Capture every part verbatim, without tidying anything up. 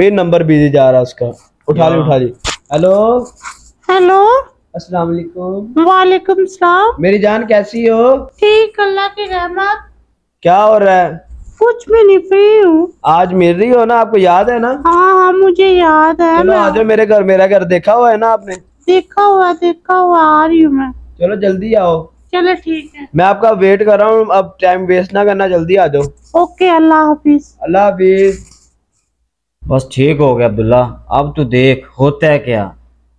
फिर number busy जा रहा उसका, उठा ली उठा ली। हेलो हेलो, अस्सलाम वालेकुम। वालेकुम सलाम। मेरी जान कैसी हो? ठीक, अल्लाह की रहमत। क्या हो रहा है? कुछ भी नहीं, फ्री हूँ। आज मिल रही हो ना, आपको याद है ना? हाँ हाँ मुझे याद है। चलो आज मेरे घर, मेरा घर देखा हुआ है ना आपने? देखा हुआ देखा हुआ, आ रही हूँ मैं। चलो जल्दी आओ। चलो ठीक है, मैं आपका वेट कर रहा हूँ, अब टाइम वेस्ट ना करना, जल्दी आ जाओ। ओके, अल्लाह हाफिज। अल्लाह हाफिज। बस ठीक हो गया अब्दुल्ला, अब तो देख होता है क्या।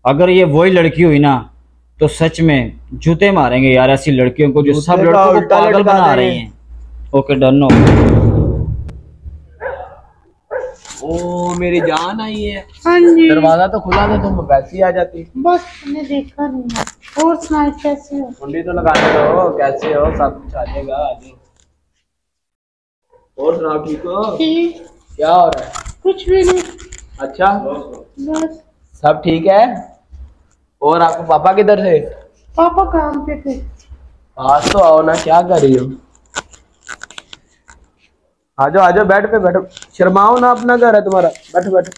अगर ये वही लड़की हुई ना तो सच में जूते मारेंगे यार ऐसी लड़कियों को जो सब लड़कों को पागल बना रही हैं। Okay done. हो ओ मेरी जान आई है। हाँ जी, दरवाजा तो खुला था, तुम वैसी आ जाती। बस मैंने देखा नहीं। और सुनाओ कैसे हो? कुंडी तो लगाने दो, कैसे हो? सब कुछ आ जाएगा। और सुनाओ ठीक हो? ठीक। क्या हो रहा है? कुछ भी नहीं। अच्छा बस सब ठीक है। और आपके पापा किधर थे? पापा काम पे थे। आज तो आओ ना, क्या कर रही हो? आजो आजो, बैठ पे बैठो, शर्माओ ना, अपना घर है तुम्हारा। बैठो बैठो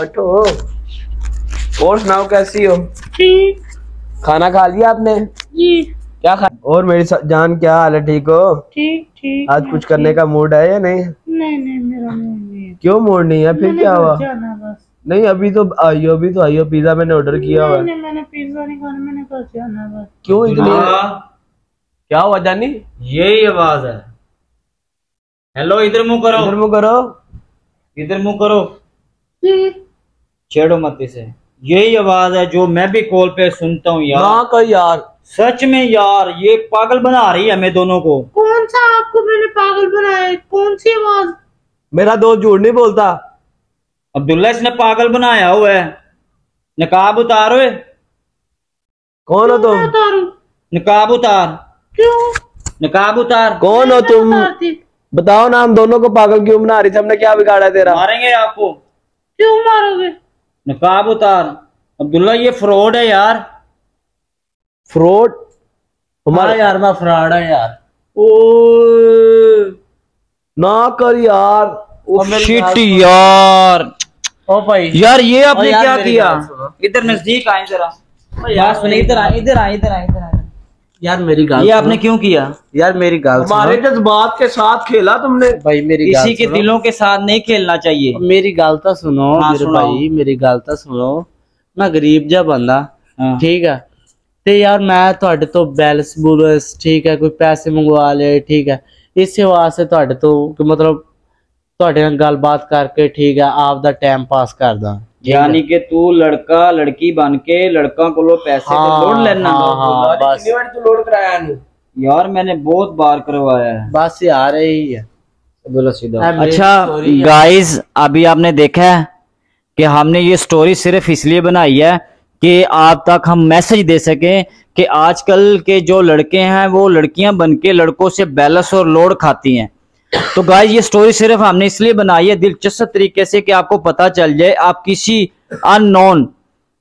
बैठो। और सुनाओ कैसी हो? ठीक। खाना खा लिया आपने? जी। क्या खा? और मेरी जान क्या हाल है, ठीक हो? ठीक ठीक। आज कुछ करने का मूड है या नहीं? नहीं नहीं मेरा मूड नहीं है। क्यों मूड नहीं है? फिर क्या हुआ? नहीं अभी तो आई हो, अभी तो आई हो, पिज्जा मैंने ऑर्डर किया हुआ। मैंने पिज्जा नहीं खाना, मैंने घर जाना बस। क्यों इतनी? क्या हुआ जानी? यही आवाज है। हेलो, इधर मुंह करो, इधर मुंह करो, इधर मुंह करो, छेड़ो मत इसे। यही आवाज है जो मैं भी कॉल पे सुनता हूँ यार। ना कर यार, सच में यार ये पागल बना रही है हमें दोनों को। कौन सा आपको मैंने पागल बनाया? कौन सी आवाज? मेरा दोस्त झूठ नहीं बोलता अब्दुल्ला, इसने पागल बनाया हुआ है। नकाब उतारो। कौन हो तुम? नकाब उतार। क्यों? नकाब उतार। कौन हो तुम? बताओ ना, हम दोनों को पागल क्यों बना रही थी? हमने क्या बिगाड़ा तेरा? मारेंगे आपको। क्यों मारोगे? नकाब उतार। अब्दुल्ला ये फ्रॉड है यार। फ्रॉड? हमारा यार मैं फ्रॉड है यार। ओ ना कर यार। ओ शिट यार। ओ भाई यार ये आपने क्या किया? इधर नजदीक आए जरा यार, सुनिए इधर आए, इधर आए, इधर आए, इधर आए यार। मेरी गाल, ये आपने क्यों किया यार? मेरी गाल, हमारे जज्बात के साथ खेला तुमने भाई। मेरी किसी के दिलों के साथ नहीं खेलना चाहिए। मेरी गाल तो सुनो मेरे भाई, मेरी गाल तो सुनो। मैं गरीब जा बंदा, ठीक है ते यार मैं थोड़े तो बैलेंस बुलेंस, ठीक है कोई पैसे मंगवा ले, ठीक है इसे वास्ते थोड़े तो मतलब थोड़े नाल गलबात करके, ठीक है आप दा टाइम पास करदा। यानी कि तू लड़का लड़की बन के लड़का को लो पैसे हाँ, तो लोड लेना हाँ, हाँ, बस। तो लोड कराया नहीं यार, मैंने बहुत बार करवाया है। बस आ रही है सीधा। अच्छा गाइस, अभी आपने देखा है कि हमने ये स्टोरी सिर्फ इसलिए बनाई है कि आप तक हम मैसेज दे सकें कि आजकल के जो लड़के हैं वो लड़कियां बनके लड़कों से बैलेंस और लोड खाती हैं। तो गाइस ये स्टोरी सिर्फ हमने इसलिए बनाई है दिलचस्प तरीके से कि आपको पता चल जाए, आप किसी अननोन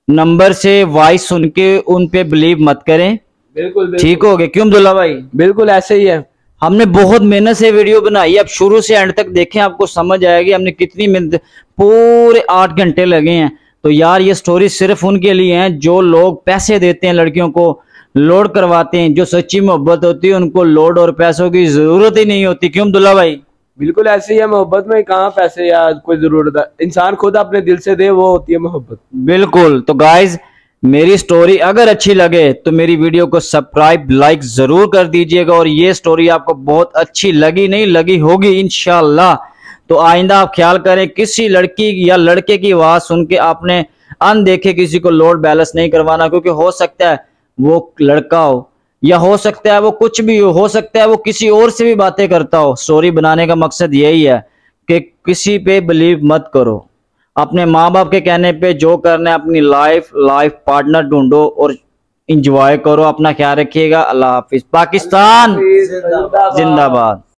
नंबर से वॉइस सुन के उन पे बिलीव मत करें। बिल्कुल, बिल्कुल। ठीक हो गए क्यों अब्दुल्ला भाई? बिल्कुल ऐसे ही है। हमने बहुत मेहनत से वीडियो बनाई है, आप शुरू से एंड तक देखें आपको समझ आएगी हमने कितनी मेहनत, पूरे आठ घंटे लगे हैं। तो यार ये स्टोरी सिर्फ उनके लिए है जो लोग पैसे देते हैं, लड़कियों को लोड करवाते हैं। जो सच्ची मोहब्बत होती है उनको लोड और पैसों की जरूरत ही नहीं होती। क्यों अब्दुल्ला भाई? बिल्कुल ऐसे ही है, मोहब्बत में कहाँ पैसे या कोई जरूरत है, इंसान खुद अपने दिल से दे, वो होती है मोहब्बत। बिल्कुल। तो गाइज मेरी स्टोरी अगर अच्छी लगे तो मेरी वीडियो को सब्सक्राइब लाइक जरूर कर दीजिएगा। और ये स्टोरी आपको बहुत अच्छी लगी, नहीं लगी होगी इंशाल्लाह, तो आइंदा आप ख्याल करें किसी लड़की या लड़के की आवाज सुन के आपने अनदेखे किसी को लोड बैलेंस नहीं करवाना, क्योंकि हो सकता है वो लड़का हो या हो सकता है वो कुछ भी हो, हो सकता है वो किसी और से भी बातें करता हो। स्टोरी बनाने का मकसद यही है कि किसी पे बिलीव मत करो, अपने माँ बाप के कहने पे जो करना है, अपनी लाइफ लाइफ पार्टनर ढूंढो और इंजॉय करो। अपना ख्याल रखिएगा। अल्लाह हाफिज। पाकिस्तान जिंदाबाद।